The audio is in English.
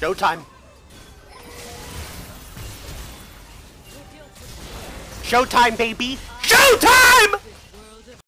Showtime. Showtime, baby. Showtime!